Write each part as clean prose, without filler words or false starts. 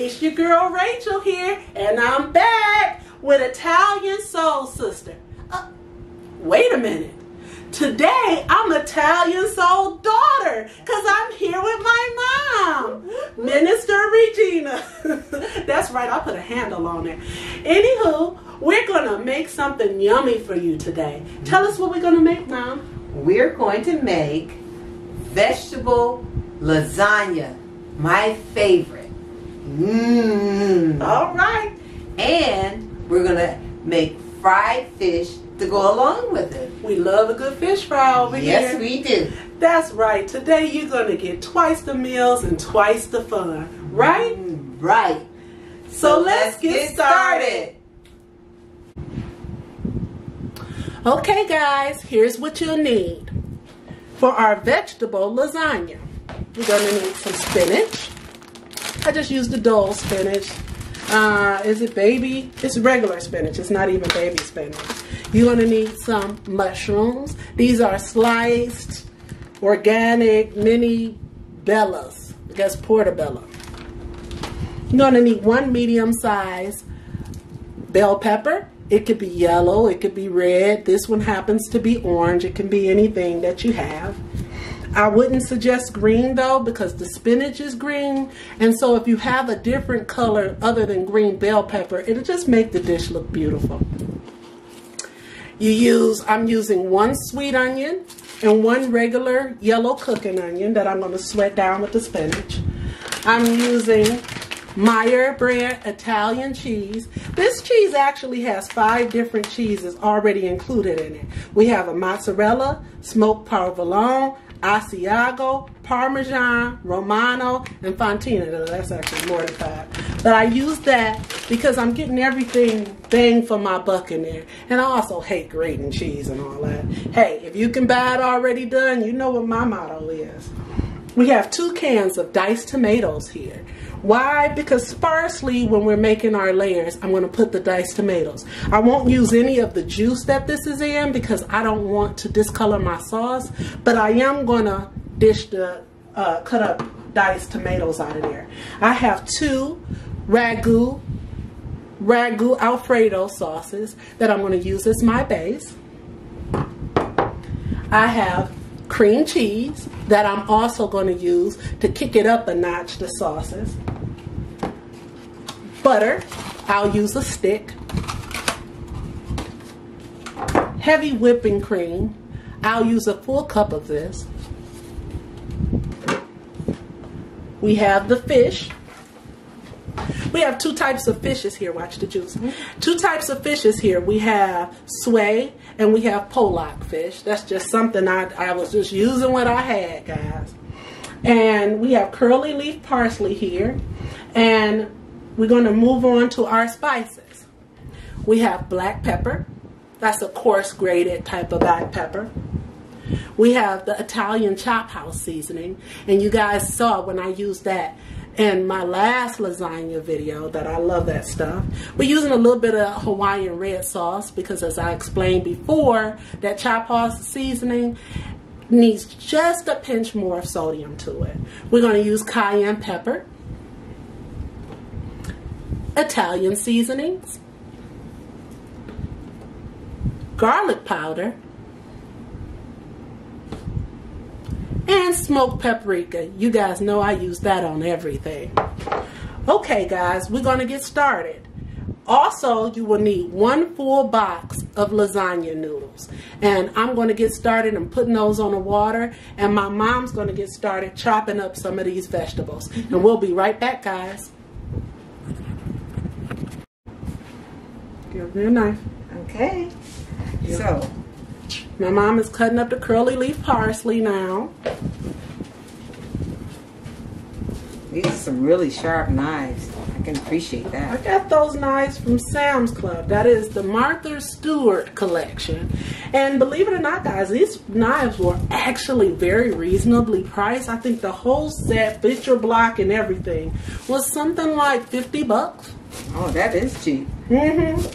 It's your girl Rachel here, and I'm back with Italian Soul Sister. Wait a minute. Today, I'm Italian Soul Daughter because I'm here with my mom, Minister Regina. That's right, I put a handle on it. Anywho, we're going to make something yummy for you today. Tell us what we're going to make, Mom. We're going to make vegetable lasagna, my favorite. Mmm. All right. And we're going to make fried fish to go along with it. We love a good fish fry over here. Yes, we do. That's right. Today you're going to get twice the meals and twice the fun. Right? Right. So let's get started. Okay, guys, here's what you'll need. For our vegetable lasagna, we're going to need some spinach. I just used the dull spinach. Is it baby? It's regular spinach. It's not even baby spinach. You're going to need some mushrooms. These are sliced, organic, mini bellas. I guess portobello. You're going to need one medium-sized bell pepper. It could be yellow. It could be red. This one happens to be orange. It can be anything that you have. I wouldn't suggest green though, because the spinach is green, and so if you have a different color other than green bell pepper, it'll just make the dish look beautiful. I'm using one sweet onion and one regular yellow cooking onion that I'm going to sweat down with the spinach. I'm using Meyer brand Italian cheese. This cheese actually has 5 different cheeses already included in it. We have a mozzarella, smoked provolone, Asiago, Parmesan, Romano, and Fontina. That's actually mortified. But I use that because I'm getting everything bang for my buck in there. And I also hate grating cheese and all that. Hey, if you can buy it already done, you know what my motto is. We have 2 cans of diced tomatoes here. Why? Because sparsely when we're making our layers, I'm going to put the diced tomatoes. I won't use any of the juice that this is in because I don't want to discolor my sauce, but I am going to dish the cut up diced tomatoes out of there. I have 2 Ragu Alfredo sauces that I'm going to use as my base. I have cream cheese that I'm also going to use to kick it up a notch, the sauces. Butter, I'll use a stick. Heavy whipping cream, I'll use a full cup of this. We have the fish. We have 2 types of fishes here. Watch the juice. 2 types of fishes here. We have sway and we have pollock fish. That's just something I was just using what I had, guys. And we have curly leaf parsley here. And we're going to move on to our spices. We have black pepper. That's a coarse grated type of black pepper. We have the Italian chop house seasoning. And you guys saw when I used that in my last lasagna video that I love that stuff. We're using a little bit of Hawaiian red sauce because, as I explained before, that chop house seasoning needs just a pinch more of sodium to it. We're going to use cayenne pepper, Italian seasonings, garlic powder, and smoked paprika. You guys know I use that on everything. Okay, guys, we're going to get started. Also, you will need 1 full box of lasagna noodles. And I'm going to get started and putting those on the water. And my mom's going to get started chopping up some of these vegetables. And we'll be right back, guys. Give me a knife. Okay. So, my mom is cutting up the curly leaf parsley now. These are some really sharp knives. I can appreciate that. I got those knives from Sam's Club. That is the Martha Stewart collection. And believe it or not, guys, these knives were actually very reasonably priced. I think the whole set, butcher block and everything, was something like 50 bucks. Oh, that is cheap. Mm-hmm.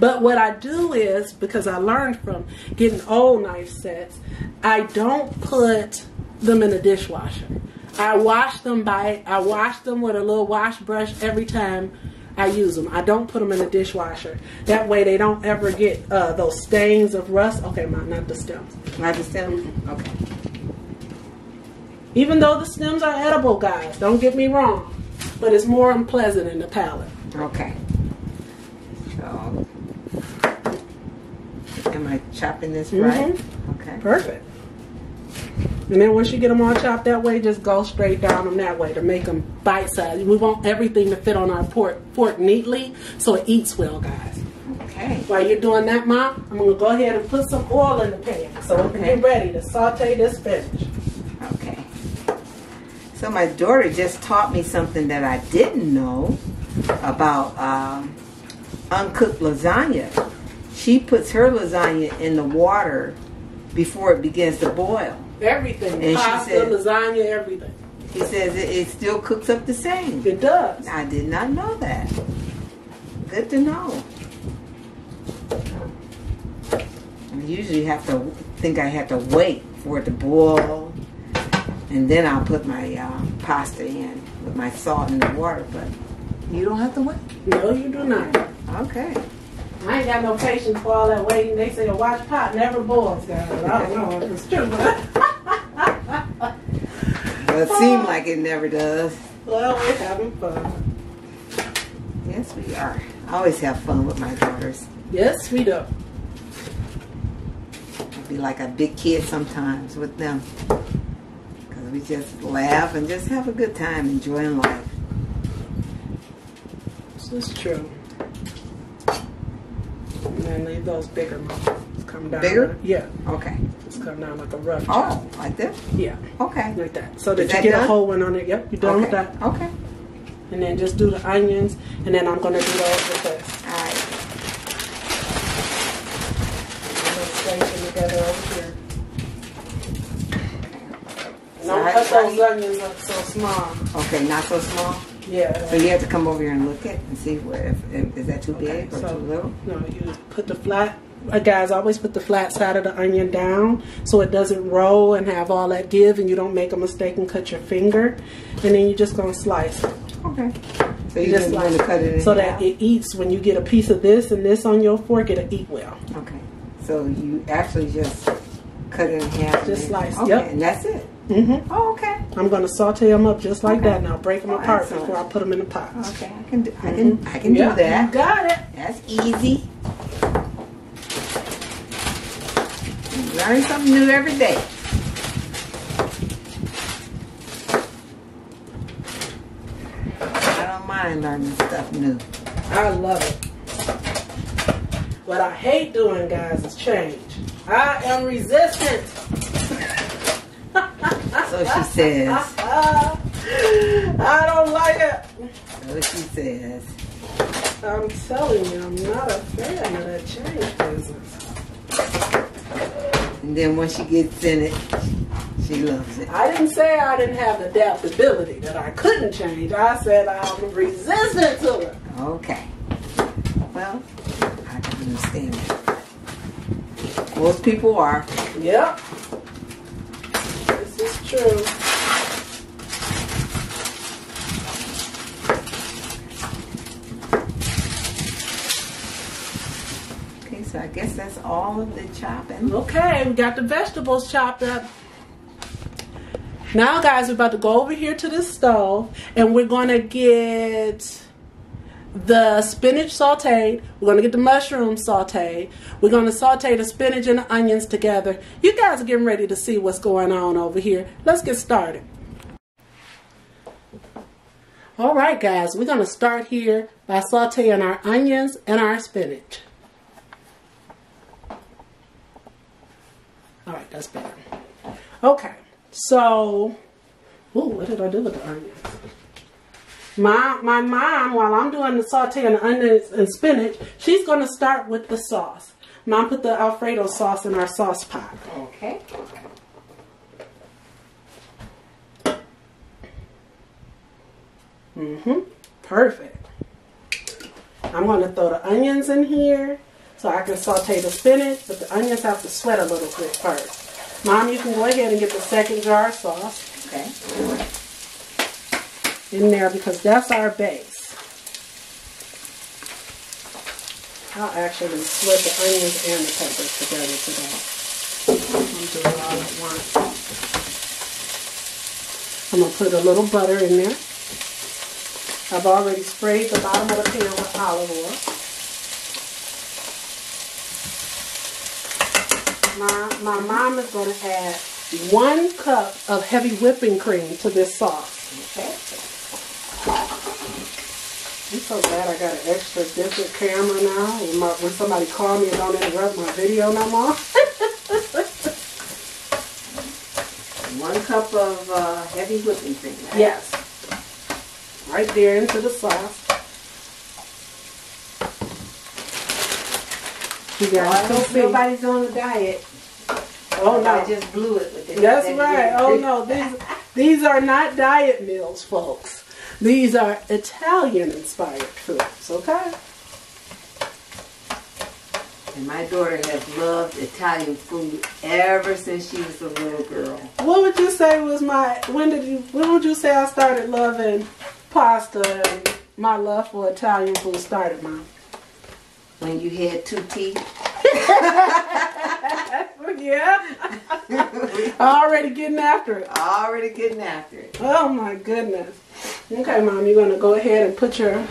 But what I do is, because I learned from getting old knife sets, I don't put them in the dishwasher. I wash them with a little wash brush every time I use them. I don't put them in the dishwasher. That way they don't ever get those stains of rust. Okay, not the stems. Not the stems? Okay. Even though the stems are edible, guys, don't get me wrong, but it's more unpleasant in the palate. Okay. So, am I chopping this right? Okay. Perfect. And then once you get them all chopped that way, just go straight down them that way to make them bite-sized. We want everything to fit on our fork neatly so it eats well, guys. Okay. While you're doing that, Mom, I'm going to go ahead and put some oil in the pan so we can get ready to saute this spinach. Okay. So my daughter just taught me something that I didn't know about uncooked lasagna. She puts her lasagna in the water before it begins to boil. Everything. And pasta, she said, lasagna, everything. He says it still cooks up the same. It does. I did not know that. Good to know. I usually have to wait for it to boil, and then I'll put my pasta in with my salt in the water. But you don't have to wait. No, you do not. Okay. I ain't got no patience for all that waiting. They say a watch pot never boils, guys. I don't know if it's true, but. Well, it seems like it never does. Well, we're having fun. Yes, we are. I always have fun with my daughters. Yes, we do. I'd be like a big kid sometimes with them. Because we just laugh and just have a good time enjoying life. This is true. And leave those bigger ones. Come down. Bigger? Like, yeah. Okay. Just come down like a rough chop. Oh, like this? Yeah. Okay. Like that. So that you get a whole one on it. Yep, you're done with that. Okay. And then just do the onions, and then I'm going to do those with this. All right. I'm going to station together over here. Okay. Don't cut those onions up so small. Okay, not so small? Yeah. So you have to come over here and look at and see where if is that too big or too little? No, you just put the flat. Guys, always put the flat side of the onion down so it doesn't roll and have all that give, and you don't make a mistake and cut your finger. And then you're just gonna slice it. Okay. So you just want to cut it in so that it eats. When you get a piece of this and this on your fork, it'll eat well. Okay. So you actually just cut it in half. Just slice. Okay. Yep. And that's it. Mm-hmm. Oh, okay. I'm gonna saute them up just like that, and I'll break them apart before I put them in the pot. Okay, I can do. I can do that. You got it. That's easy. You learn something new every day. I don't mind learning stuff new. I love it. What I hate doing, guys, is change. I am resistant. So she says. I don't like it. So she says. I'm telling you, I'm not a fan of that change business. And then once she gets in it, she loves it. I didn't say I didn't have the adaptability, that I couldn't change. I said I'm resistant to it. Okay. Well, I can understand that. Most people are. Yep. It's true. Okay, so I guess that's all of the chopping. Okay, we got the vegetables chopped up. Now, guys, we're about to go over here to the stove, and we're going to get the spinach sauteed. We're going to get the mushrooms sauteed. We're going to saute the spinach and the onions together. You guys are getting ready to see what's going on over here. Let's get started. All right, guys, we're going to start here by sauteing our onions and our spinach. All right, that's better. Okay, so, ooh, what did I do with the onions? My mom, while I'm doing the saute and the onions and spinach, she's going to start with the sauce. Mom put the Alfredo sauce in our sauce pot. Okay. Perfect. I'm going to throw the onions in here so I can saute the spinach, but the onions have to sweat a little bit first. Mom, you can go ahead and get the second jar of sauce. Okay. in there because that's our base. I'll actually split the onions and the peppers together today. I'm doing it all at once. I'm going to put a little butter in there. I've already sprayed the bottom of the pan with olive oil. My mom is going to add 1 cup of heavy whipping cream to this sauce. Okay. I'm so glad I got an extra different camera now. When somebody called me and don't interrupt my video no more. 1 cup of heavy whipping cream. Right? Yes. Right there into the sauce. You guys don't see. Nobody's on a diet. Oh no! I just blew it with this. That's right. Oh no! These are not diet meals, folks. These are Italian-inspired foods. Okay. And my daughter has loved Italian food ever since she was a little girl. What would you say was my? When would you say I started loving pasta and my love for Italian food started, Mom? When you had 2 teeth. Yeah. Already getting after it. Already getting after it. Oh my goodness. Okay, Mom, you're gonna go ahead and put your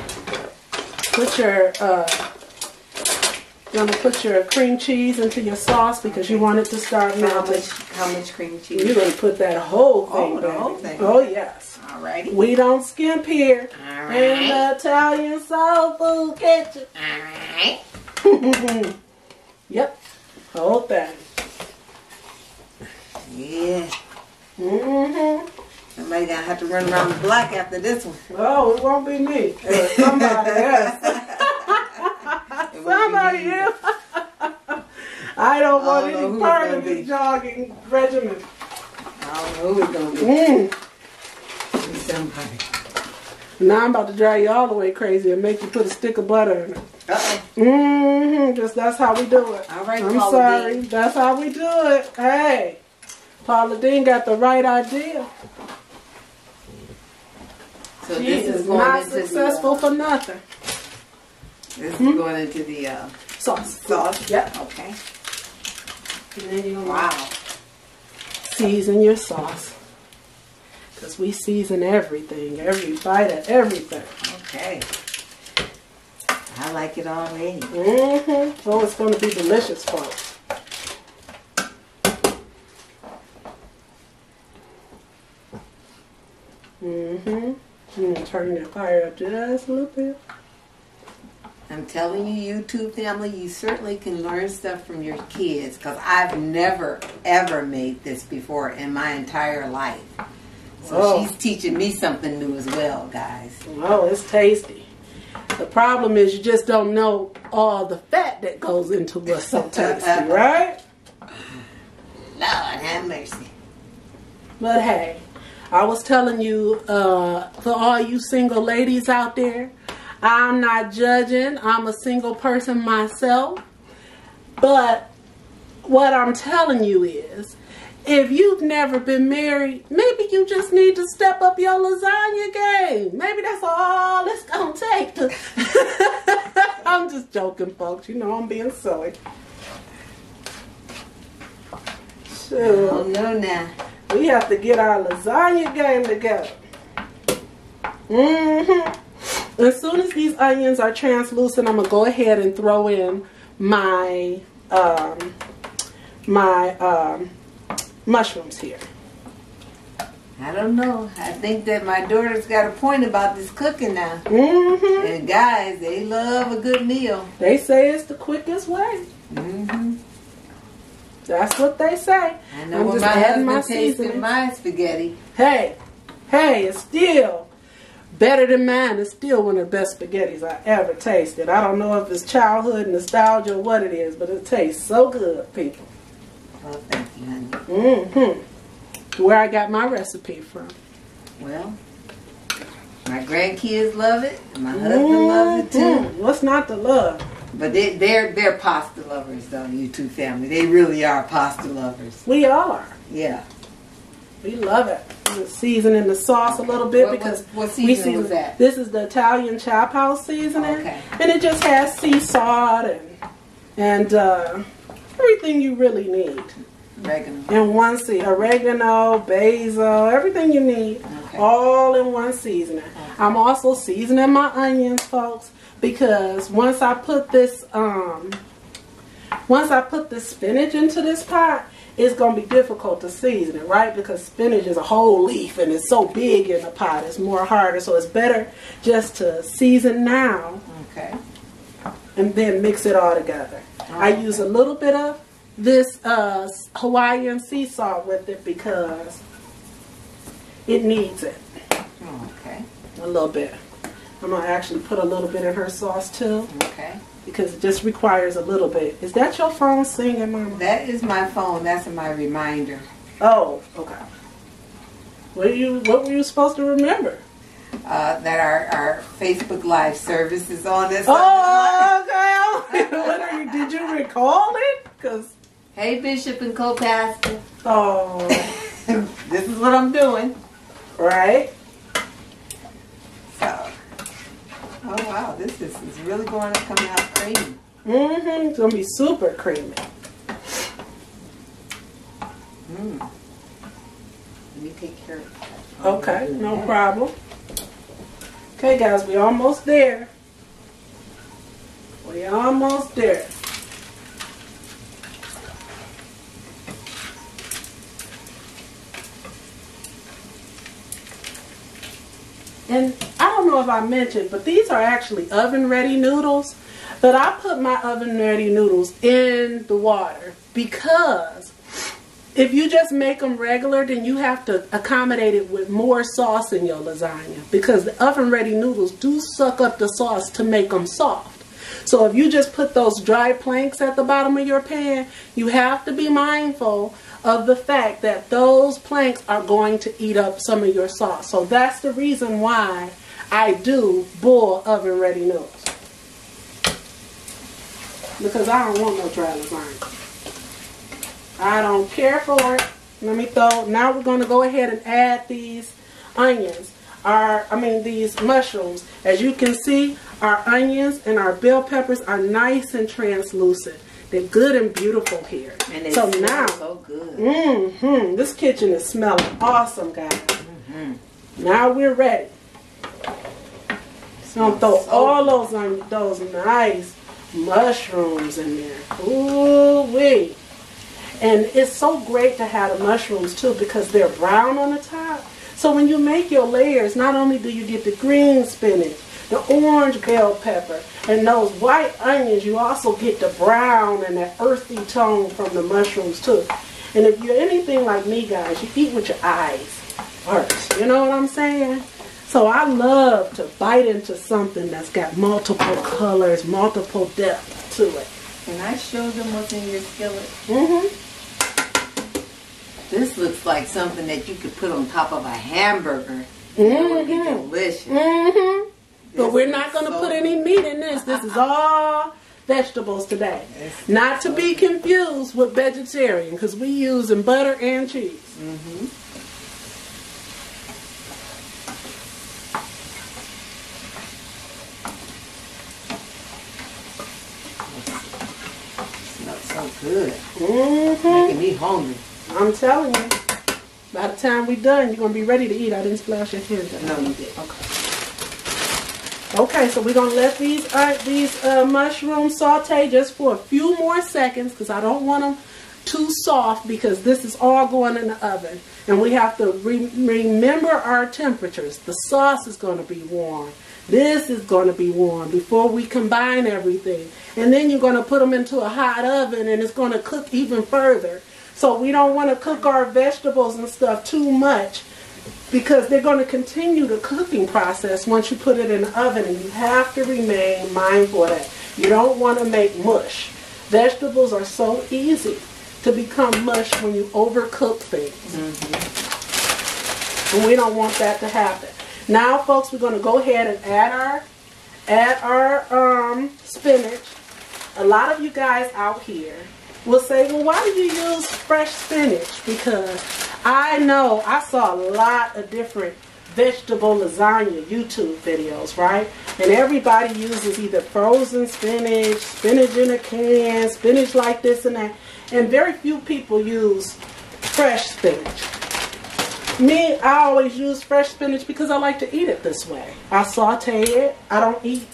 cream cheese into your sauce because you want it to start melting. How much cream cheese? You're gonna put that whole thing. Oh, the whole thing. Oh yes. Alrighty. We don't skimp here. Alright. In the Italian soul food kitchen. Alright. Yep. Whole thing. Yeah. Somebody gonna have to run around the block after this one. Oh, it won't be me. It's somebody else. Somebody else. I don't want any part of this jogging regimen. I don't know who it's gonna be. It's somebody. Now I'm about to drive you all the way crazy and make you put a stick of butter in it. Uh-oh. Just that's how we do it. All right, I'm Paula sorry. Dean. That's how we do it. Hey, Paula Dean got the right idea. So this is going not into successful the, for nothing. This is going into the sauce. Sauce. Yep. Okay. And then you season your sauce. Because we season everything, every bite of everything. Okay. I like it already. Oh, it's going to be delicious, folks. I'm going to turn that fire up just a little bit. I'm telling you, YouTube family, you certainly can learn stuff from your kids. Because I've never, ever made this before in my entire life. So she's teaching me something new as well, guys. Oh, it's tasty. The problem is you just don't know all the fat that goes into what's so tasty, right? Lord have mercy. But hey, I was telling you, for all you single ladies out there, I'm not judging. I'm a single person myself. But what I'm telling you is, if you've never been married, maybe you just need to step up your lasagna game. Maybe that's all it's going to take. I'm just joking, folks. You know I'm being silly. Sure. Oh, no, now. We have to get our lasagna game together. As soon as these onions are translucent, I'm going to go ahead and throw in my, mushrooms here. I don't know. I think that my daughter's got a point about this cooking now. And guys, they love a good meal. They say it's the quickest way. That's what they say. I know when my husband tasted my spaghetti. Hey, it's still better than mine. It's still one of the best spaghettis I ever tasted. I don't know if it's childhood nostalgia or what it is, but it tastes so good, people. Well, thank you, honey. Where I got my recipe from. Well, my grandkids love it, and my husband loves it too. What's not to love? But they're pasta lovers, though. You two family, they really are pasta lovers. We are. Yeah. We love it. We're seasoning the sauce a little bit because what seasoning was that? This is the Italian chop house seasoning, okay. And it just has sea salt and everything you really need. Oregano. In one season, oregano, basil, everything you need, okay. All in one seasoning. Okay. I'm also seasoning my onions, folks, because once I put this spinach into this pot, it's going to be difficult to season it, right? Because spinach is a whole leaf and it's so big in the pot. It's more harder. So it's better just to season now. Okay. And then mix it all together. Okay. I use a little bit of this Hawaiian sea salt with it because it needs it. Okay. A little bit. I'm going to actually put a little bit in her sauce too. Okay. Because it just requires a little bit. Is that your phone singing, Mama? That is my phone. That's my reminder. Oh, okay. What were you supposed to remember? That our Facebook Live service is on this. Oh, okay. Did you recall it? Cause hey, Bishop and co-pastor. Oh, this is what I'm doing, right? So. Oh wow, this is really going to come out creamy. Mm-hmm, it's going to be super creamy. Mm. Let me take care of it. Okay, no problem. Okay guys, we're almost there. We're almost there. And I don't know if I mentioned, but these are actually oven-ready noodles. But I put my oven-ready noodles in the water because if you just make them regular, then you have to accommodate it with more sauce in your lasagna because the oven-ready noodles do suck up the sauce to make them soft. So if you just put those dry planks at the bottom of your pan, you have to be mindful of the fact that those planks are going to eat up some of your sauce. So that's the reason why I do boil oven ready noodles. Because I don't want no dry lasagna. I don't care for it. Now we're going to go ahead and add these onions. These mushrooms. As you can see, our onions and our bell peppers are nice and translucent. They're good and beautiful here. And it smells so good. Mm-hmm. This kitchen is smelling awesome, guys. Mm-hmm. Now we're ready. So I'm going to throw all those onions, those nice mushrooms in there. Ooh-wee. And it's so great to have the mushrooms, too, because they're brown on the top. So when you make your layers, not only do you get the green spinach, the orange bell pepper, and those white onions, you also get the brown and that earthy tone from the mushrooms too. And if you're anything like me, guys, you eat with your eyes first. You know what I'm saying? So I love to bite into something that's got multiple colors, multiple depth to it. Can I show them what's in your skillet? Mm-hmm. This looks like something that you could put on top of a hamburger. It would be delicious. Mm-hmm. But we're not going to put any meat in this. This is all vegetables today. Not to be confused with vegetarian, because we using butter and cheese. Mm-hmm. It smells so good. Mm-hmm. Making me hungry. I'm telling you, by the time we're done, you're going to be ready to eat. I didn't splash your hands. No, you did. Okay. Okay, so we're going to let these mushrooms saute just for a few more seconds because I don't want them too soft because this is all going in the oven. And we have to remember our temperatures. The sauce is going to be warm. This is going to be warm before we combine everything. And then you're going to put them into a hot oven and it's going to cook even further. So we don't want to cook our vegetables and stuff too much because they're going to continue the cooking process once you put it in the oven, and you have to remain mindful of that. You don't want to make mush. Vegetables are so easy to become mush when you overcook things. Mm-hmm. And we don't want that to happen. Now, folks, we're going to go ahead and add our spinach. A lot of you guys out here will say, well, why do you use fresh spinach? Because I know I saw a lot of different vegetable lasagna YouTube videos, right? And everybody uses either frozen spinach, spinach in a can, spinach like this and that. And very few people use fresh spinach. Me, I always use fresh spinach because I like to eat it this way. I saute it. I don't eat,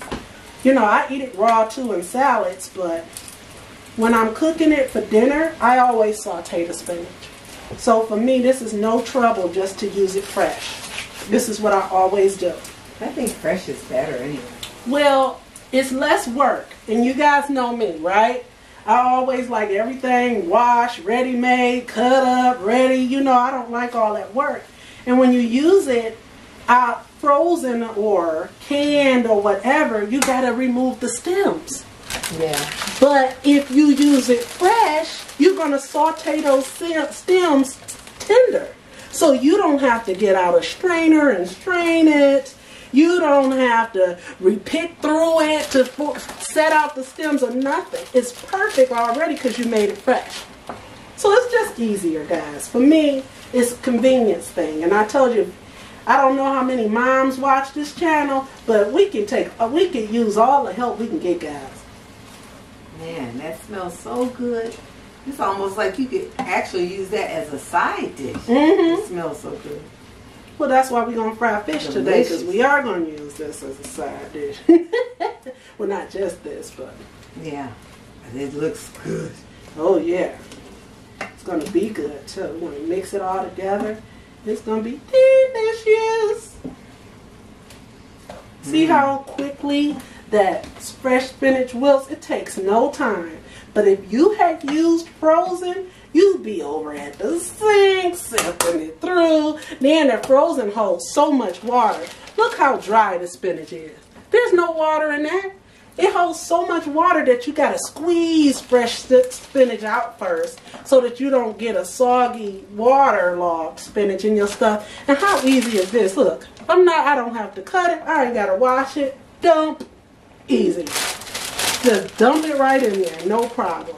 you know, I eat it raw too in salads, but when I'm cooking it for dinner, I always saute the spinach. So for me, this is no trouble just to use it fresh. This is what I always do. I think fresh is better anyway. Well, it's less work. And you guys know me, right? I always like everything washed, ready-made, cut up, ready. You know, I don't like all that work. And when you use it, frozen or canned or whatever, you got to remove the stems. Yeah. But if you use it fresh, you're going to saute those stems tender. So you don't have to get out a strainer and strain it. You don't have to re-pick through it to set out the stems or nothing. It's perfect already because you made it fresh. So it's just easier, guys. For me, it's a convenience thing. And I told you, I don't know how many moms watch this channel, but we can use all the help we can get, guys. Man, that smells so good. It's almost like you could actually use that as a side dish. Mm-hmm. It smells so good. Well, that's why we're going to fry fish today, because we are going to use this as a side dish. Well, not just this, but... yeah. It looks good. Oh, yeah. It's going to be good, too. We're going to mix it all together. It's going to be delicious. Mm-hmm. See how quickly that fresh spinach wilts? It takes no time. But if you had used frozen, you'd be over at the sink, sipping it through. Then the frozen holds so much water. Look how dry the spinach is. There's no water in that. It holds so much water that you gotta squeeze fresh spinach out first so that you don't get a soggy, waterlogged spinach in your stuff. And how easy is this? Look, I don't have to cut it. I ain't gotta wash it. Dump. Easy. Just dump it right in there, no problem.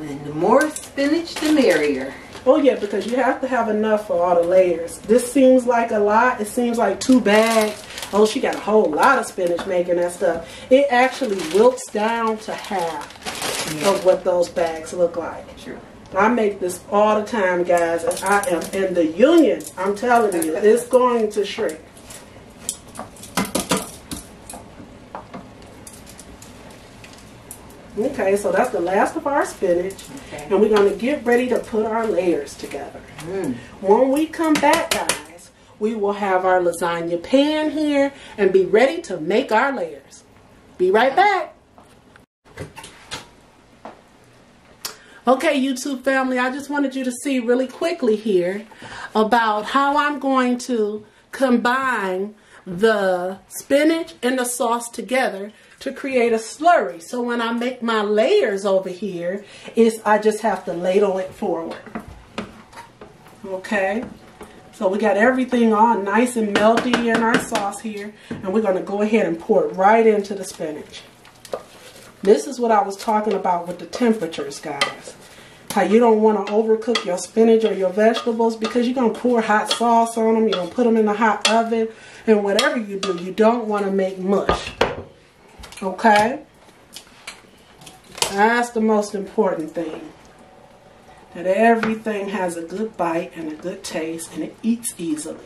And the more spinach, the merrier. Oh yeah, because you have to have enough for all the layers. This seems like a lot. It seems like 2 bags. Oh, she got a whole lot of spinach making that stuff. It actually wilts down to half of what those bags look like. Sure. I make this all the time, guys, and I am in the union. I'm telling you, it's going to shrink. Okay, so that's the last of our spinach, and we're going to get ready to put our layers together. Mm. When we come back, guys, we will have our lasagna pan here and be ready to make our layers. Be right back. Okay, YouTube family, I just wanted you to see really quickly here about how I'm going to combine the spinach and the sauce together to create a slurry. So when I make my layers over here, I just have to ladle it forward. Okay, so we got everything all nice and melty in our sauce here, and we're going to go ahead and pour it right into the spinach. This is what I was talking about with the temperatures, guys. How you don't want to overcook your spinach or your vegetables, because you're going to pour hot sauce on them, you're going to put them in the hot oven, and whatever you do, you don't want to make mush. Okay? That's the most important thing. That everything has a good bite and a good taste, and it eats easily.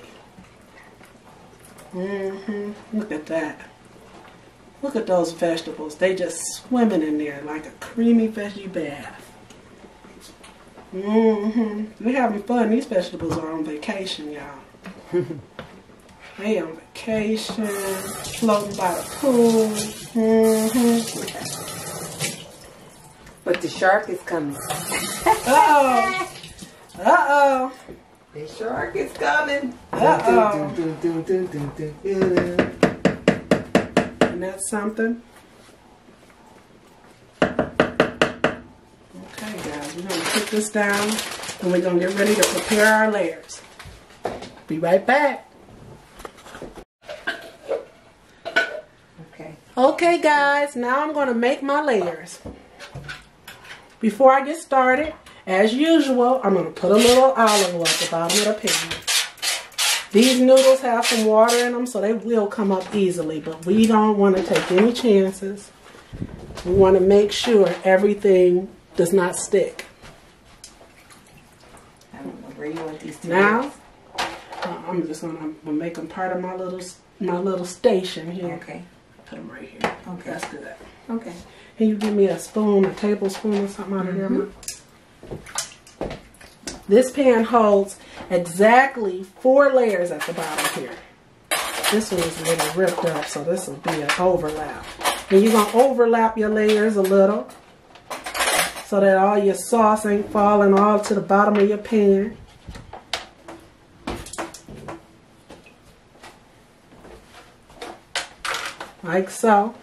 Mm-hmm. Look at that. Look at those vegetables. They just swimming in there like a creamy veggie bath. Mm-hmm. We're having fun. These vegetables are on vacation, y'all. They on vacation, floating by the pool. Mm-hmm. But the shark is coming. Uh-oh. Uh-oh. The shark is coming. Uh-oh. Isn't that something? Okay, guys, we're going to put this down, and we're going to get ready to prepare our layers. Be right back. Okay guys, now I'm going to make my layers. Before I get started, As usual, I'm going to put a little olive oil at the bottom of the pan. These noodles have some water in them, so they will come up easily, but we don't want to take any chances. We want to make sure everything does not stick. I don't know where you want these to now, I'm just going to make them part of my little station here. Okay. Put them right here. Okay. That's good. Okay. Can you give me a spoon, a tablespoon or something out of here? This pan holds exactly 4 layers at the bottom here. This one is really ripped up, so this will be an overlap. And you're going to overlap your layers a little so that all your sauce ain't falling all to the bottom of your pan. Like so.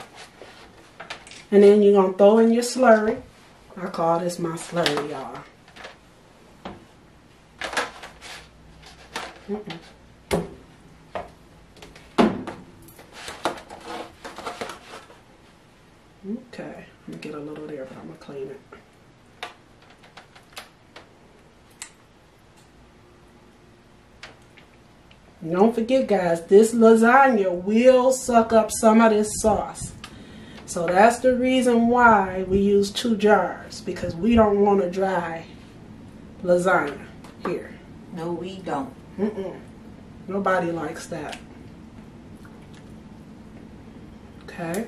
And then you're going to throw in your slurry. I call this my slurry, y'all. Okay, I'm gonna get a little there, but I'm gonna clean it. And don't forget, guys, this lasagna will suck up some of this sauce. So that's the reason why we use 2 jars, because we don't want a dry lasagna here. No, we don't. Nobody likes that. Okay.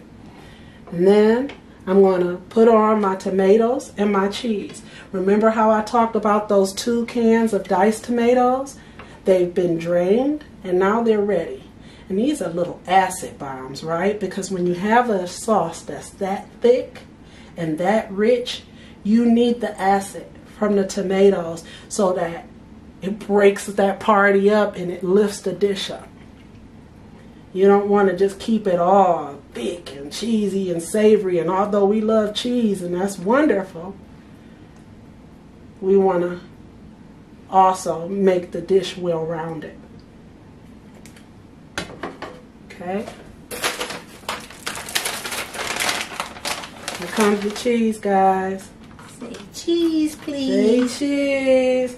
And then I'm going to put on my tomatoes and my cheese. Remember how I talked about those 2 cans of diced tomatoes? They've been drained and now they're ready. And these are little acid bombs, right? Because when you have a sauce that's that thick and that rich, you need the acid from the tomatoes so that it breaks that party up and it lifts the dish up. You don't want to just keep it all thick and cheesy and savory. And although we love cheese and that's wonderful, we want to also make the dish well-rounded. Okay. Here comes the cheese, guys. Say cheese, please. Say cheese.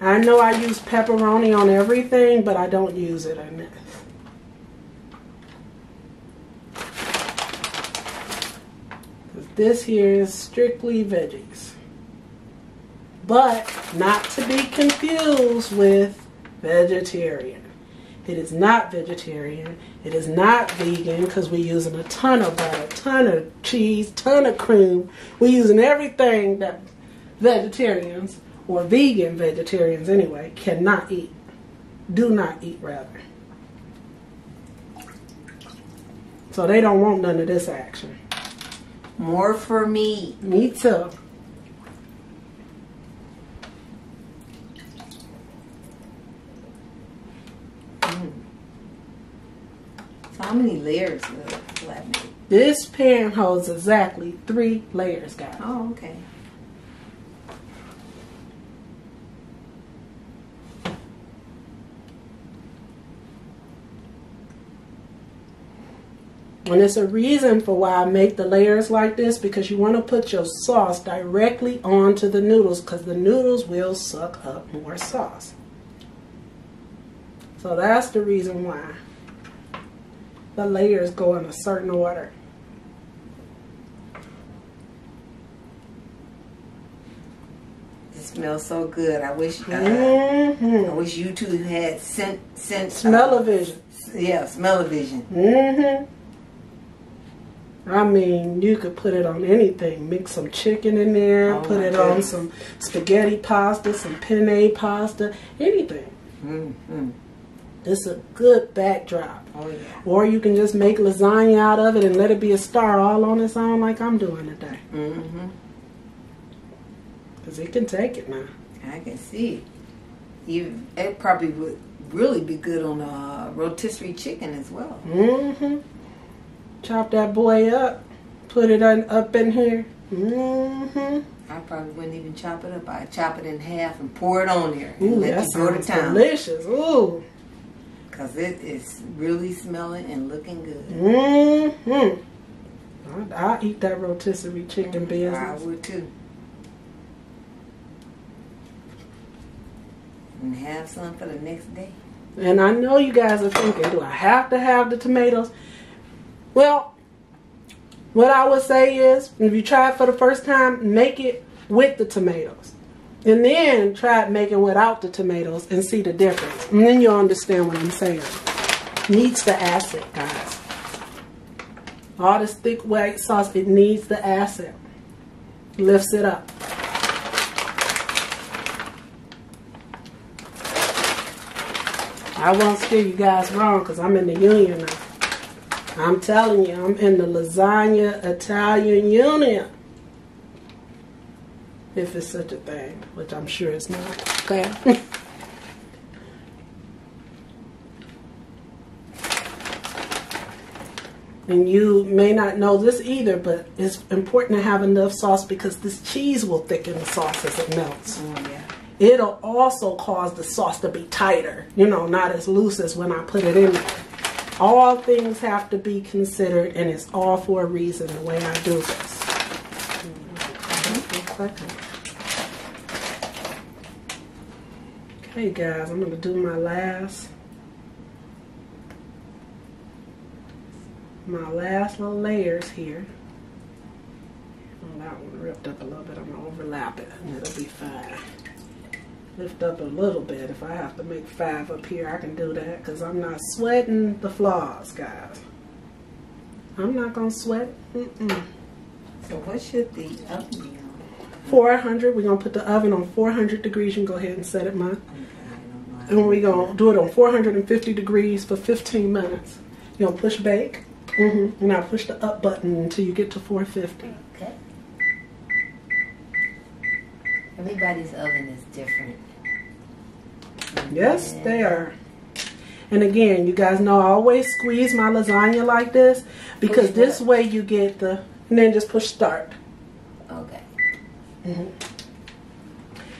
I know I use pepperoni on everything, but I don't use it on this. This here is strictly veggies. But not to be confused with vegetarian. It is not vegetarian. It is not vegan, because we're using a ton of butter, a ton of cheese, a ton of cream. We're using everything that vegetarians, or vegan vegetarians anyway, cannot eat. Do not eat, rather. So they don't want none of this action. More for me. Me too. So how many layers will that make? This pan holds exactly 3 layers, guys. Oh, okay. And it's a reason for why I make the layers like this, because you want to put your sauce directly onto the noodles, because the noodles will suck up more sauce. So that's the reason why the layers go in a certain order. It smells so good. I wish I wish you two had smell-o-vision. Yeah, smell-o-vision. I mean, you could put it on anything. Mix some chicken in there, put it on some spaghetti pasta, some penne pasta, anything. It's a good backdrop. Oh, yeah. Or you can just make lasagna out of it and let it be a star all on its own, like I'm doing today. Because it can take it now. I can see it. It probably would really be good on a rotisserie chicken as well. Chop that boy up, put it up in here. I probably wouldn't even chop it up. I'd chop it in half and pour it on there. And let it go to town. Delicious. Ooh, because it is really smelling and looking good. I'll eat that rotisserie chicken business. I would too. and have some for the next day. And I know you guys are thinking, do I have to have the tomatoes? Well, what I would say is, if you try it for the first time, make it with the tomatoes. And then try it making without the tomatoes and see the difference. And then you'll understand what I'm saying. Needs the acid, guys. All this thick white sauce, it needs the acid. Lifts it up. I won't steer you guys wrong because I'm in the union now. I'm telling you, I'm in the lasagna Italian union. If it's such a thing, which I'm sure it's not. Okay. And you may not know this either, but it's important to have enough sauce because this cheese will thicken the sauce as it melts. Oh, yeah. It'll also cause the sauce to be tighter, you know, not as loose as when I put it in there. All things have to be considered, and it's all for a reason the way I do this. Okay, guys, I'm going to do my last little layers here. Oh, that one ripped up a little bit. I'm going to overlap it, and it'll be fine. Lift up a little bit. If I have to make 5 up here, I can do that because I'm not sweating the flaws, guys. I'm not going to sweat. So what should the oven be on? 400. We're going to put the oven on 400 degrees. You can go ahead and set it, Ma. Okay, and we're going to do it on 450 degrees for 15 minutes. You're going to push bake. And I'll push the up button until you get to 450. Okay. Everybody's oven is different. Yes, they are. And again, you guys know I always squeeze my lasagna like this because this way you get the, and then just push start. Okay.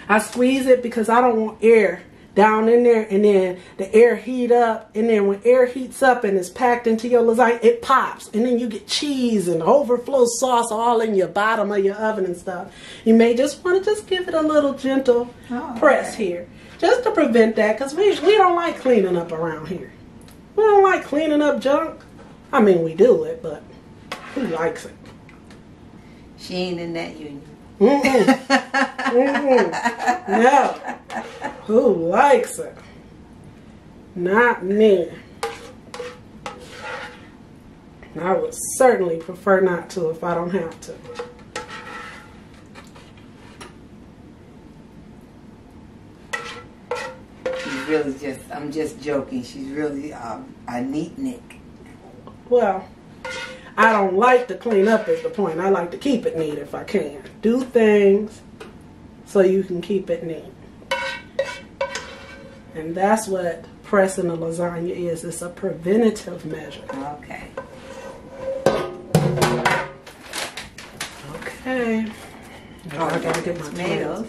I squeeze it because I don't want air down in there and then the air heat up, and then when air heats up and it's packed into your lasagna, it pops, and then you get cheese and overflow sauce all in your bottom of your oven and stuff. You may just want to just give it a little gentle press here just to prevent that, because we don't like cleaning up around here. We don't like cleaning up junk. I mean, we do it, but who likes it? She ain't in that union. No. Who likes it? Not me. I would certainly prefer not to if I don't have to. She's really just, I'm just joking. She's really a neatnik. Well, I don't like to clean up is the point. I like to keep it neat if I can. Do things so you can keep it neat. And that's what pressing a lasagna is. It's a preventative measure. Okay. Okay. Oh, I gotta get my tomatoes.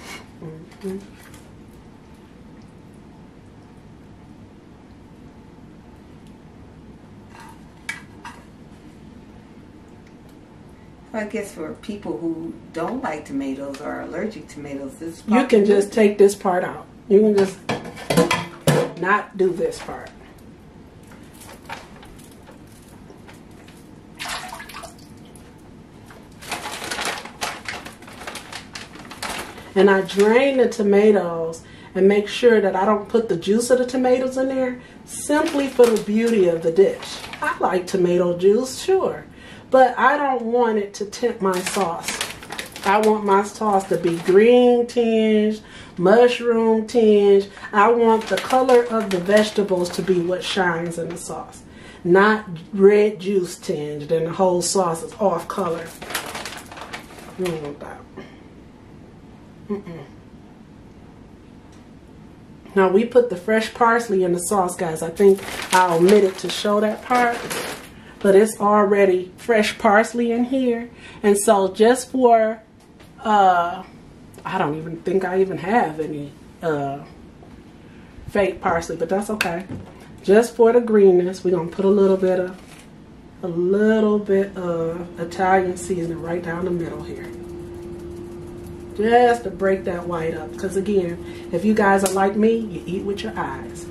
I guess for people who don't like tomatoes or are allergic to tomatoes, this part, you can just take this part out. You can just not do this part. And I drain the tomatoes and make sure that I don't put the juice of the tomatoes in there, simply for the beauty of the dish. I like tomato juice, sure. But I don't want it to tint my sauce. I want my sauce to be green tinged, mushroom tinged. I want the color of the vegetables to be what shines in the sauce. Not red juice tinged and the whole sauce is off color. You don't want that. Now we put the fresh parsley in the sauce, guys. I think I omitted to show that part. But it's already fresh parsley in here. And so just for, I don't even think I even have any fake parsley, but that's okay. Just for the greenness, we're gonna put a little bit of Italian seasoning right down the middle here. just to break that white up. Because again, if you guys are like me, you eat with your eyes.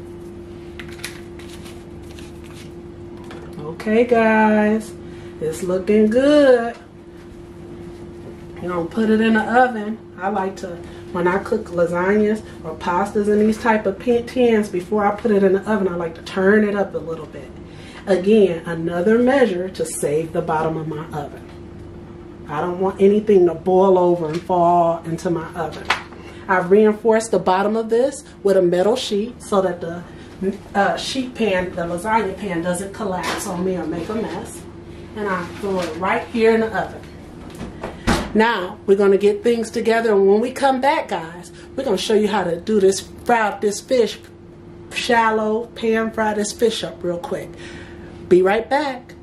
Okay guys, it's looking good. You don't put it in the oven. I like to, when I cook lasagnas or pastas in these type of tins, before I put it in the oven, I like to turn it up a little bit. Again, another measure to save the bottom of my oven. I don't want anything to boil over and fall into my oven. I've reinforced the bottom of this with a metal sheet so that the sheet pan, the lasagna pan, doesn't collapse on me or make a mess. And I throw it right here in the oven. Now, we're going to get things together, and when we come back, guys, we're going to show you how to do this, fry this fish, shallow pan fry this fish up real quick. Be right back.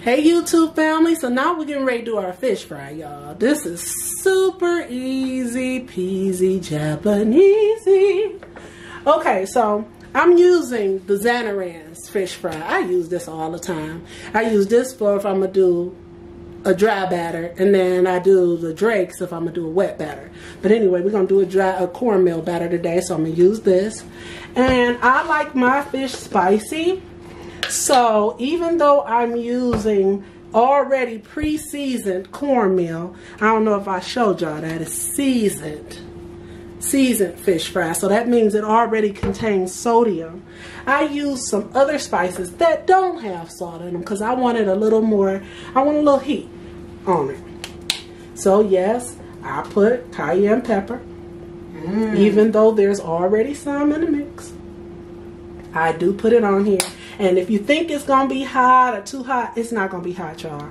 Hey, YouTube family, so now we're getting ready to do our fish fry, y'all. This is super easy peasy Japanesey. Okay, so I'm using the Zatarain's fish fry. I use this all the time. I use this for if I'm going to do a dry batter, and then I do the Drake's if I'm going to do a wet batter. But anyway, we're going to do a cornmeal batter today, so I'm going to use this. And I like my fish spicy, so even though I'm using already pre-seasoned cornmeal, I don't know if I showed y'all that, it's seasoned. Seasoned fish fry, so that means it already contains sodium. I use some other spices that don't have salt in them because I wanted a little more, I want a little heat on it. So yes, I put cayenne pepper, even though there's already some in the mix. I do put it on here, and if you think it's gonna be hot or too hot, it's not gonna be hot, y'all.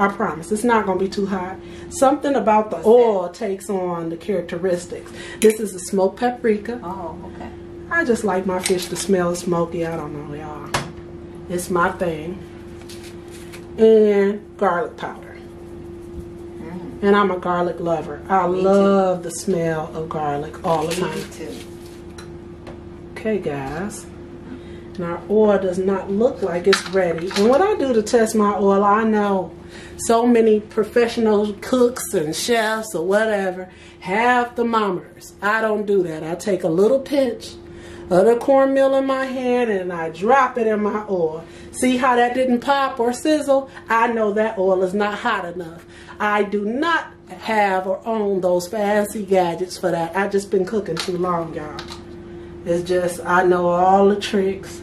I promise, it's not going to be too hot. Something about the oil takes on the characteristics. This is a smoked paprika. Oh, okay. I just like my fish to smell smoky. I don't know, y'all. It's my thing. And garlic powder. And I'm a garlic lover. I love the smell of garlic all the time. Me too. Okay, guys. And our oil does not look like it's ready. And what I do to test my oil, I know so many professional cooks and chefs or whatever have thermometers. I don't do that. I take a little pinch of the cornmeal in my hand and I drop it in my oil. See how that didn't pop or sizzle? I know that oil is not hot enough. I do not have or own those fancy gadgets for that. I've just been cooking too long, y'all. It's just, I know all the tricks.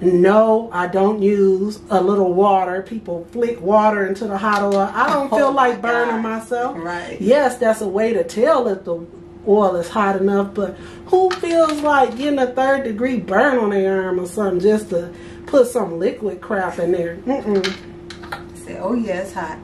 No, I don't use a little water. People flick water into the hot oil. I don't feel like burning myself. Right. Yes, that's a way to tell if the oil is hot enough, but who feels like getting a third degree burn on their arm or something just to put some liquid crap in there? Say, oh yeah, it's hot.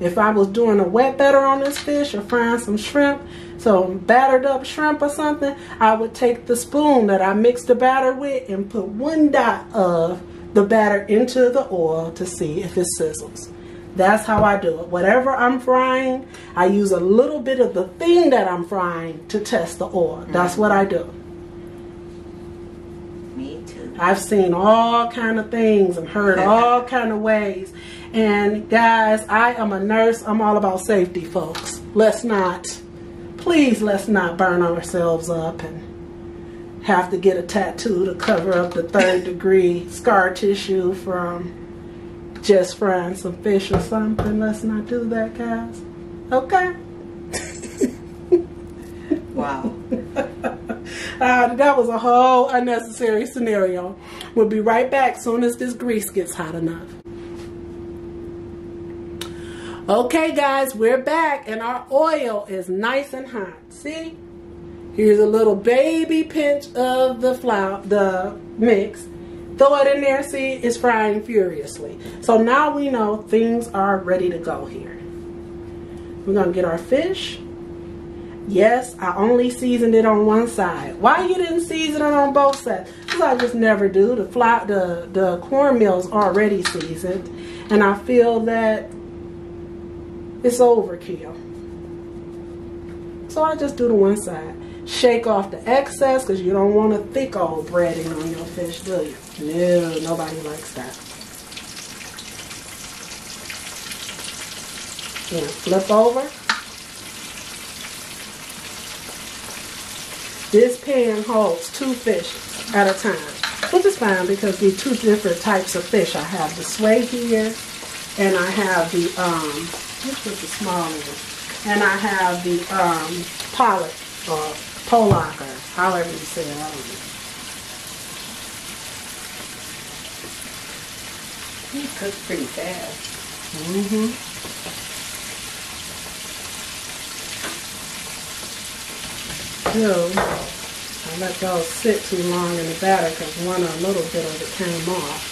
If I was doing a wet batter on this fish or frying some shrimp, so battered up shrimp or something, I would take the spoon that I mixed the batter with and put one dot of the batter into the oil to see if it sizzles. That's how I do it. Whatever I'm frying, I use a little bit of the thing that I'm frying to test the oil. That's what I do. Me too. I've seen all kind of things and heard all kind of ways. And guys, I am a nurse. I'm all about safety, folks. Let's not, please let's not burn ourselves up and have to get a tattoo to cover up the third degree scar tissue from just frying some fish or something. Let's not do that, guys. Okay? Wow. That was a whole unnecessary scenario. We'll be right back soon as this grease gets hot enough. Okay guys, we're back and our oil is nice and hot. See? Here's a little baby pinch of the flour, the mix. Throw it in there, see? It's frying furiously. So now we know things are ready to go here. We're gonna get our fish. Yes, I only seasoned it on one side. Why you didn't season it on both sides? Because I just never do. The cornmeal's already seasoned and I feel that it's overkill. So I just do the one side. Shake off the excess because you don't want a thick old breading on your fish, do you? No, nobody likes that. Then flip over. This pan holds two fish at a time, which is fine because the two different types of fish. I have the sway here, and I have the which was the smaller one, and I have the pollock or pollock or however you say it. I don't know. He cooks pretty fast. So, I let those sit too long in the batter because a little bit of it came off.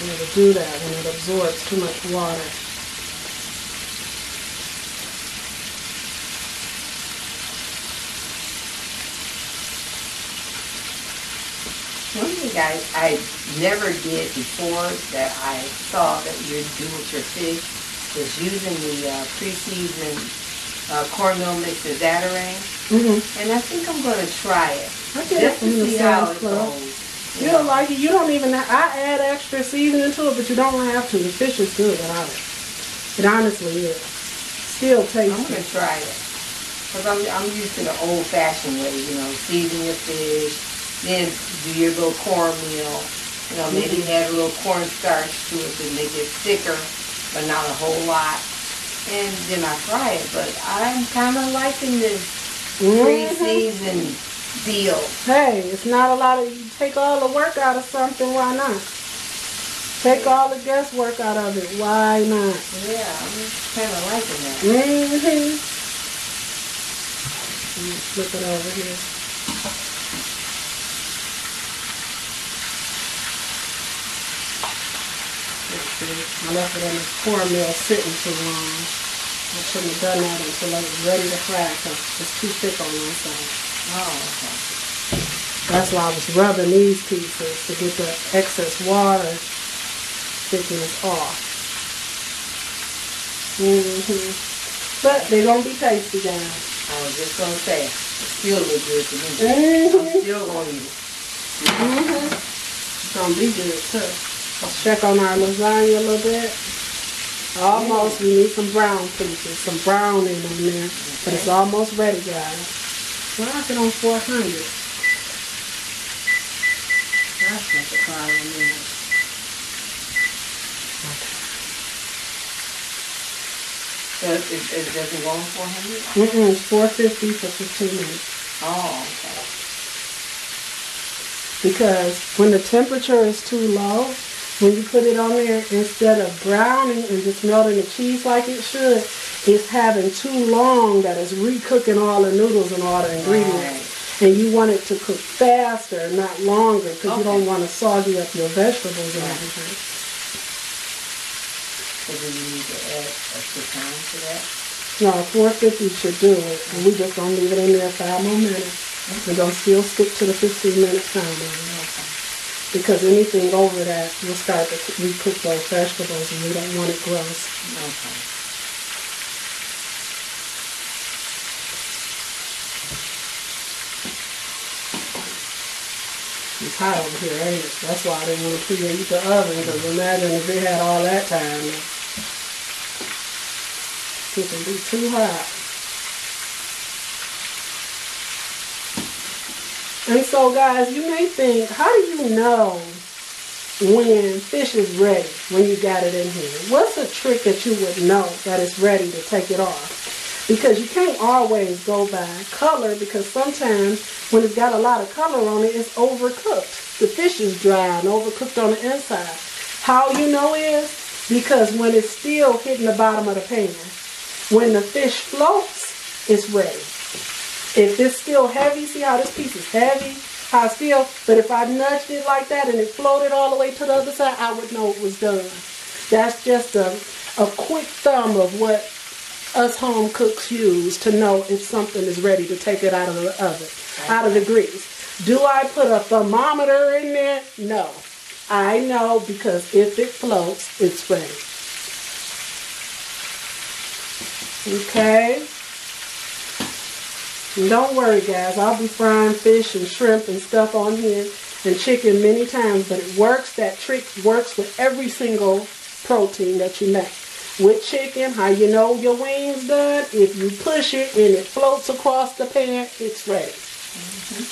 And it'll do that when it absorbs too much water. One thing I never did before that I saw that you do with your fish is using the pre-seasoned cornmeal mix of Zatarain's. And I think I'm going to try it. Just to see how it goes. You don't like it. You don't even. I add extra seasoning to it, but you don't have to. The fish is good without it. It honestly is. Still tasty. I'm going to try it because I'm used to the old-fashioned way. You know, season your fish. Then do your little cornmeal, you know, maybe add a little cornstarch to it to make it thicker, but not a whole lot. And then I fry it, but I'm kind of liking this pre-seasoned deal. Hey, it's not a lot of, you take all the work out of something, why not? Take all the guesswork out of it, why not? Yeah, I'm just kind of liking that. Let me flip it over here. I left it in the cornmeal sitting too long. I shouldn't have done that until it was ready to fry because it's too thick on one side. Oh, okay. That's why I was rubbing these pieces to get the excess water thickness off. But they're going to be tasty, guys. I was just going to say, it still looks good to me. I'm still going to eat it. It's going to be good, too. Let's check on our lasagna a little bit. Almost, we need some brown pieces, some brown in them there. Okay. But it's almost ready, guys. Why is it on 400? That's not the problem is. Okay. So it doesn't go on 400? It's 450 for 15 minutes. Oh, okay. Because when the temperature is too low, when you put it on there, instead of browning and just melting the cheese like it should, it's having too long that it's re-cooking all the noodles and all the ingredients. Right. And you want it to cook faster, not longer, because you don't want to soggy up your vegetables and everything. So do you need to add extra time to that? No, 450 should do it. And we just going to leave it in there 5 more minutes. We're going to still stick to the 15-minute time. Because anything over that, you'll start to re-cook those vegetables and you don't want it gross. Okay. It's hot over here, ain't it? That's why I didn't want to preheat the oven, because imagine if it had all that time. It can be too hot. And so, guys, you may think, how do you know when fish is ready, when you got it in here? What's a trick that you would know that it's ready to take it off? Because you can't always go by color, because sometimes when it's got a lot of color on it, it's overcooked. The fish is dry and overcooked on the inside. How you know is because when it's still hitting the bottom of the pan, when the fish floats, it's ready. If it's still heavy, see how this piece is heavy, how it's still, but if I nudged it like that and it floated all the way to the other side, I would know it was done. That's just a quick thumb of what us home cooks use to know if something is ready to take it out of the oven, out of the grease. Do I put a thermometer in there? No. I know because if it floats, it's ready. Okay. Don't worry, guys, I'll be frying fish and shrimp and stuff on here and chicken many times, but it works. That trick works with every single protein that you make. With chicken, how you know your wing's done? If you push it and it floats across the pan, it's ready. Mm-hmm.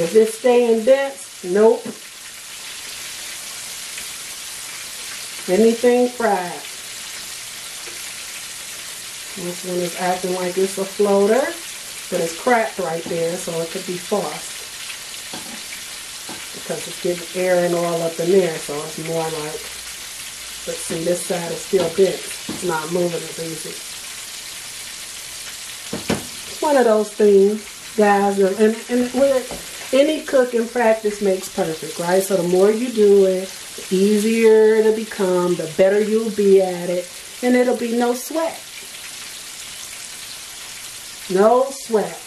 If it's staying dense, nope. Anything fried. This one is acting like it's a floater, but it's cracked right there, so it could be forced. Because it's getting air and oil up in there, so it's more like, but see, this side is still bent. It's not moving as easy. It's one of those things, guys, and with any cooking practice makes perfect, right? So the more you do it, the easier it'll become, the better you'll be at it, and it'll be no sweat. No sweat.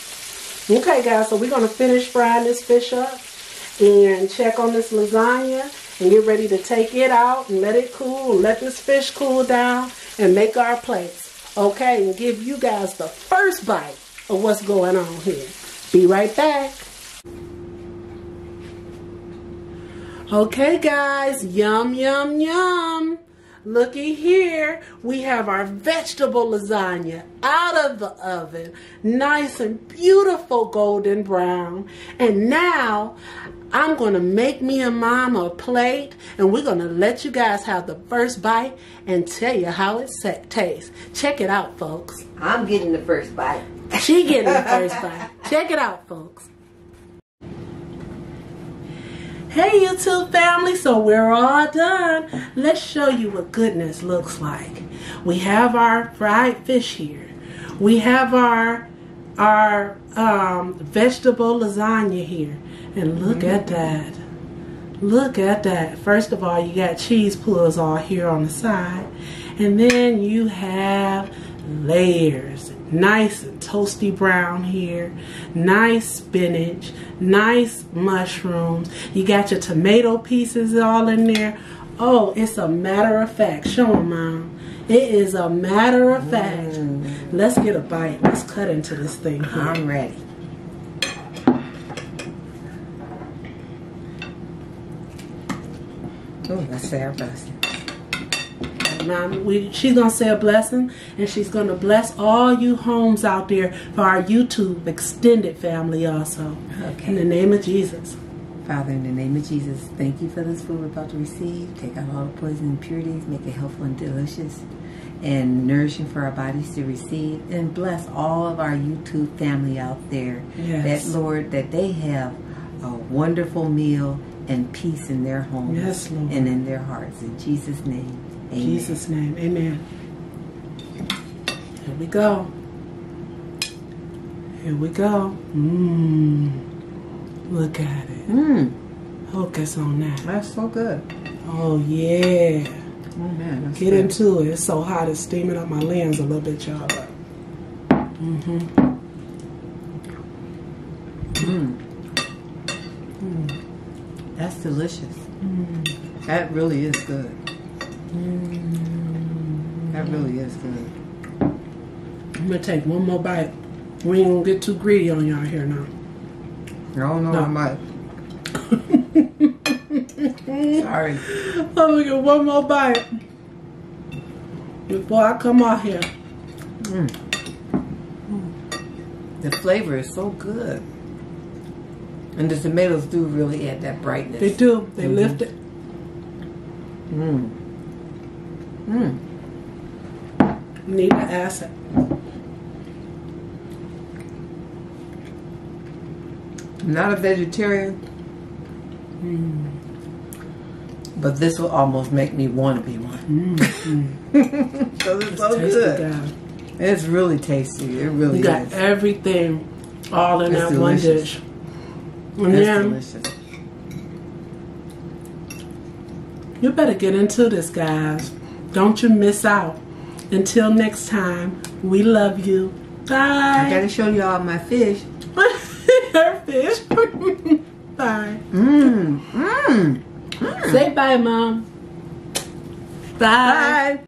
Okay, guys, so we're going to finish frying this fish up and check on this lasagna and get ready to take it out and let it cool, and let this fish cool down and make our plates. Okay, and give you guys the first bite of what's going on here. Be right back. Okay, guys, yum, yum, yum. Looky here, we have our vegetable lasagna out of the oven, nice and beautiful golden brown. And now I'm gonna make me and Mama a plate, and we're gonna let you guys have the first bite and tell you how it tastes. Check it out, folks. I'm getting the first bite. She getting the first bite. Check it out, folks. Hey YouTube family, so we're all done. Let's show you what goodness looks like. We have our fried fish here. We have our vegetable lasagna here. And look at that. Look at that. First of all, you got cheese pulls all here on the side. And then you have layers. Nice and toasty brown here, nice spinach, nice mushrooms. You got your tomato pieces all in there. Oh, it's a matter of fact. Show them, Mom. It is a matter of fact. Let's get a bite. Let's cut into this thing here. I'm ready. Oh, that's our best. She's going to say a blessing, and she's going to bless all you homes out there for our YouTube extended family also. Okay. In the name of Jesus. Father, in the name of Jesus, thank you for this food we're about to receive. Take out all the poison and impurities, make it helpful and delicious and nourishing for our bodies to receive, and bless all of our YouTube family out there. Yes. That, Lord, that they have a wonderful meal and peace in their homes. Yes, Lord. And in their hearts. In Jesus' name. Amen. Jesus' name, amen. Here we go. Here we go. Mmm. Look at it. Mmm. Focus on that. That's so good. Oh yeah. Oh man. Get good. Into it. It's so hot. It's steaming up my lens a little bit, y'all. Mm-hmm. Mmm. Mmm. That's delicious. Mm. That really is good. That really is good. I'm going to take one more bite. We ain't going to get too greedy on y'all here now. Y'all know I might. Sorry. I'm going to get one more bite before I come out here. Mm. Mm. The flavor is so good. And the tomatoes do really add that brightness. They do. They lift it. Mmm. Mmm. Need an acid. I'm not a vegetarian. Mm. But this will almost make me want to be one. Mm. So it's so good. Down. It's really tasty. It really is. You got everything all in that one dish. It's delicious. You better get into this, guys. Don't you miss out. Until next time, we love you. Bye. I gotta show y'all my fish. Her fish. Bye. Mmm. Mmm. Mm. Say bye, Mom. Bye. Bye.